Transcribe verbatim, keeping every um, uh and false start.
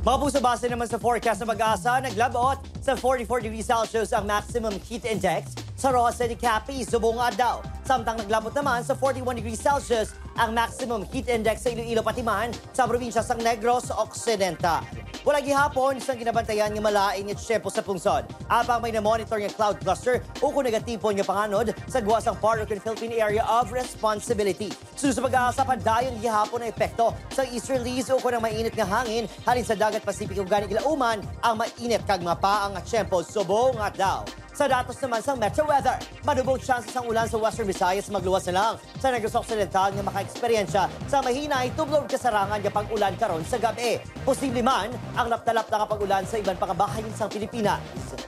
Mabusabase naman sa forecast na mag-asa, naglabot sa forty-four degrees Celsius ang maximum heat index sa Roa City, Capiz, Subong, Adao. Samtang naglabot naman sa forty-one degrees Celsius ang maximum heat index sa Iloilo, Patiman, sa probinsya ng Negros Occidental. Wala gihapon, isang ginabantayan nga malain at siyempo sa pungsod. Apang may na-monitor nga cloud cluster o kung negatipon nga panganod sa guwasang part of the Philippine Area of Responsibility. Susunod sa pag-aasa pa dayon gihapon na epekto sa easterlies o kung ang mainit nga hangin halin sa dagat Pacific o ganit ilauman ang mainit kag mapaang at siyempo Subong at Adao. Sa datos naman sa Metro Weather, madubog chances ang ulan sa Western Visayas magluwas na lang sa Negros Occidental na maka-eksperyensya sa mahina ay tublog kasarangan kapag ulan karon sa gabi. Posible man ang laptalap na kapag ulan sa iban pang bahayin sa Pilipinas.